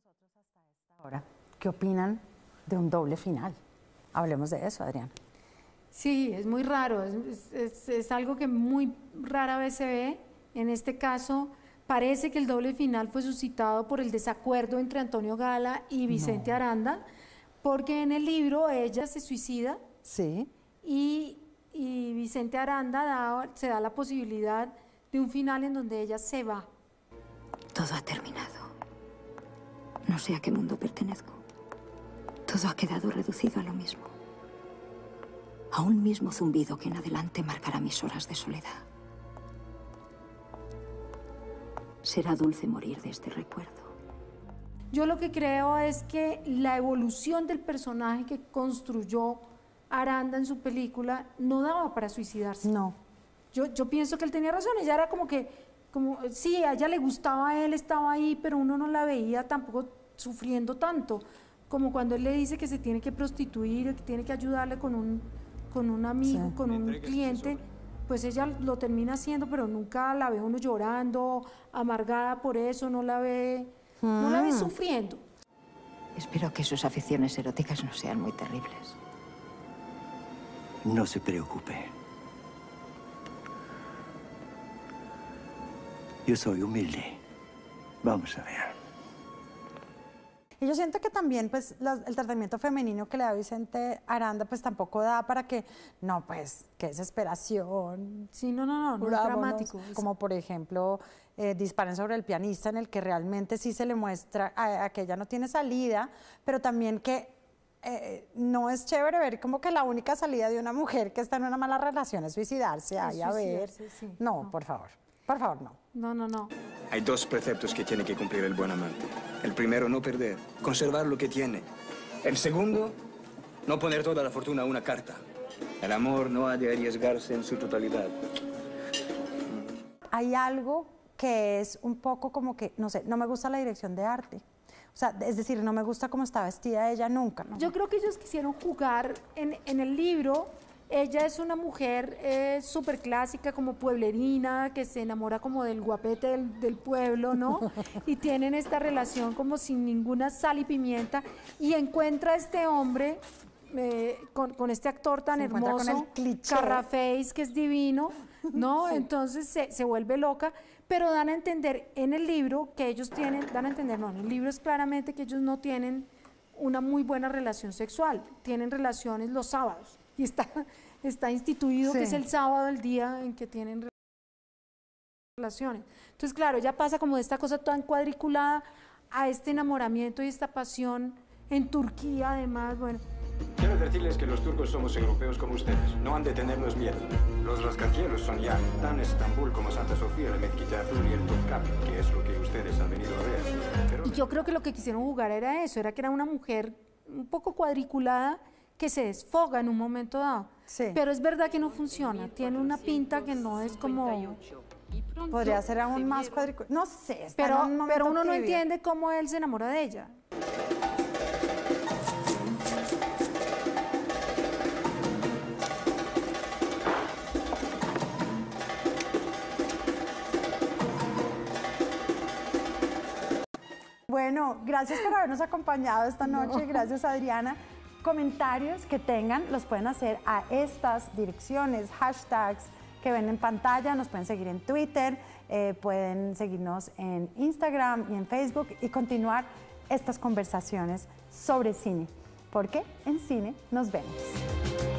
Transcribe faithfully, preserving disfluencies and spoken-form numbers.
con nosotros hasta esta hora. ¿Qué opinan de un doble final? Hablemos de eso, Adriana. Sí, es muy raro, es, es, es algo que muy rara vez se ve. En este caso, parece que el doble final fue suscitado por el desacuerdo entre Antonio Gala y Vicente no. Aranda, porque en el libro ella se suicida. Sí. Y, y Vicente Aranda da, se da la posibilidad de un final en donde ella se va. Todo ha terminado. No sé a qué mundo pertenezco. Todo ha quedado reducido a lo mismo. A un mismo zumbido que en adelante marcará mis horas de soledad. Será dulce morir de este recuerdo. Yo lo que creo es que la evolución del personaje que construyó Aranda en su película no daba para suicidarse. No. Yo, yo pienso que él tenía razón. Ella era como que, como, sí, a ella le gustaba a él, estaba ahí, pero uno no la veía tampoco sufriendo tanto. Como cuando él le dice que se tiene que prostituir, que tiene que ayudarle con un, con un amigo, sí. con un cliente. Pues ella lo termina haciendo, pero nunca la ve uno llorando, amargada por eso, no la ve, ah. no la ve sufriendo. Espero que sus aficiones eróticas no sean muy terribles. No se preocupe. Yo soy humilde. Vamos a ver. Y yo siento que también pues, los, el tratamiento femenino que le da Vicente Aranda pues tampoco da para que, no pues, qué desesperación. Sí, no, no, no, no es dramático. Como por ejemplo, eh, Disparen sobre el pianista, en el que realmente sí se le muestra a, a que ella no tiene salida, pero también que eh, no es chévere ver como que la única salida de una mujer que está en una mala relación es suicidarse, ahí a ver. Sí, no, no, por favor, por favor, no. No, no, no. Hay dos preceptos que tiene que cumplir el buen amante. El primero, no perder, conservar lo que tiene. El segundo, no poner toda la fortuna a una carta. El amor no ha de arriesgarse en su totalidad. Hay algo que es un poco como que, no sé, no me gusta la dirección de arte. O sea, es decir, no me gusta cómo está vestida ella nunca, ¿no? Yo creo que ellos quisieron jugar en, en el libro. Ella es una mujer eh, súper clásica, como pueblerina, que se enamora como del guapete del, del pueblo, ¿no? Y tienen esta relación como sin ninguna sal y pimienta. Y encuentra a este hombre, eh, con, con este actor tan hermoso, Corraface, que es divino, ¿no? Sí. Entonces se, se vuelve loca, pero dan a entender en el libro que ellos tienen, dan a entender, no, en el libro es claramente que ellos no tienen una muy buena relación sexual, tienen relaciones los sábados. Y está, está instituido sí. que es el sábado, el día en que tienen relaciones. Entonces, claro, ella pasa como de esta cosa tan cuadriculada a este enamoramiento y esta pasión en Turquía, además, bueno. Quiero decirles que los turcos somos europeos como ustedes, no han de tenernos miedo. Los rascacielos son ya tan Estambul como Santa Sofía, la Mezquita Azul y el Topkapi, que es lo que ustedes han venido a ver. Pero... Y yo creo que lo que quisieron jugar era eso, era que era una mujer un poco cuadriculada, que se desfoga en un momento dado, sí. pero es verdad que no funciona, tiene una pinta que no es como... Podría ser aún más cuadriculado, no sé, pero, un pero uno no entiende cómo él se enamora de ella. Bueno, gracias por habernos acompañado esta noche, no. gracias Adriana. Comentarios que tengan los pueden hacer a estas direcciones, hashtags que ven en pantalla, nos pueden seguir en Twitter, eh, pueden seguirnos en Instagram y en Facebook y continuar estas conversaciones sobre cine, porque en Cine Nos Vemos.